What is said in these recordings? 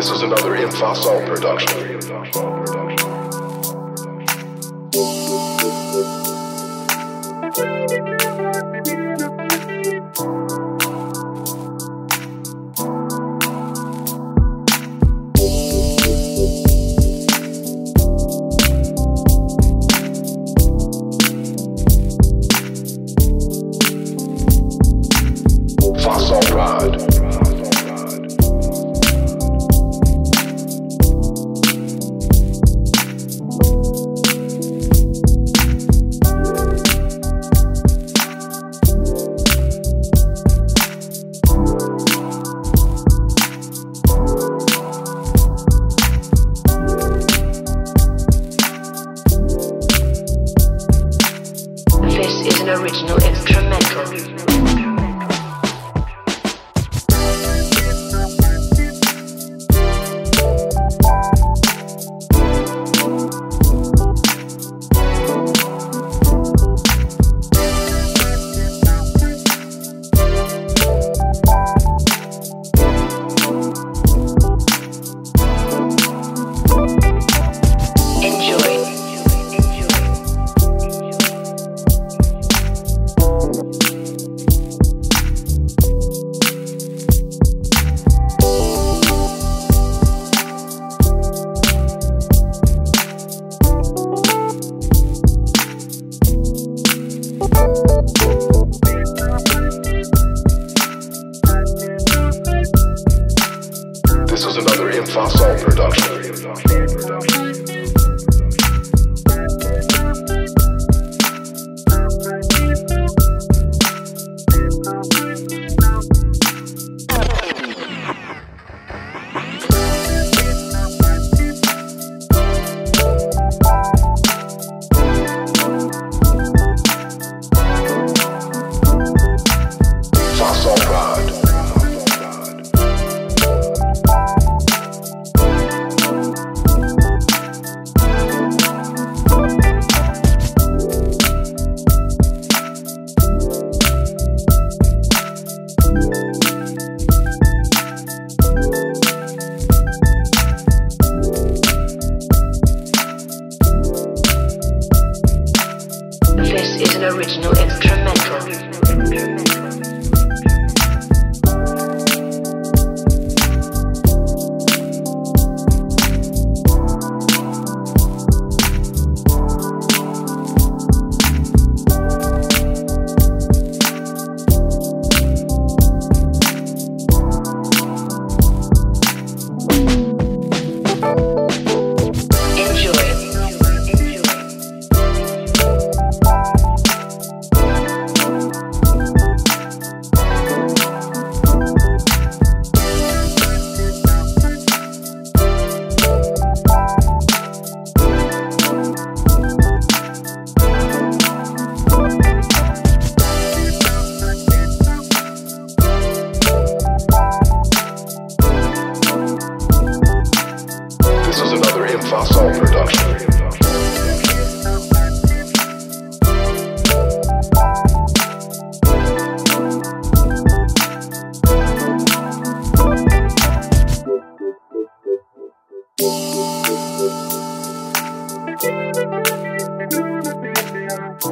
This is another Infasol production. Original instrumental.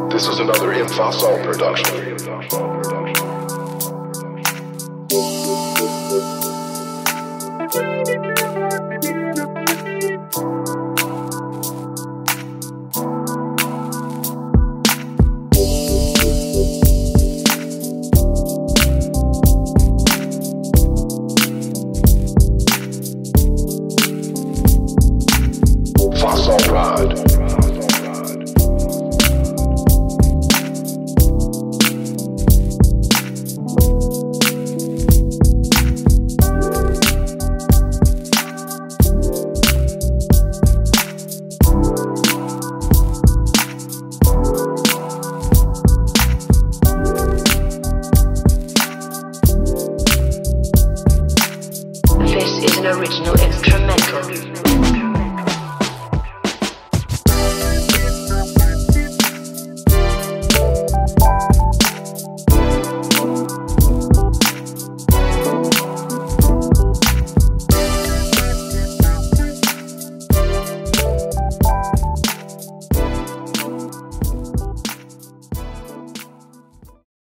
This is another Infasol production. This is an original instrumental. Infasol production. This is another Infasol production. This is an original instrumental.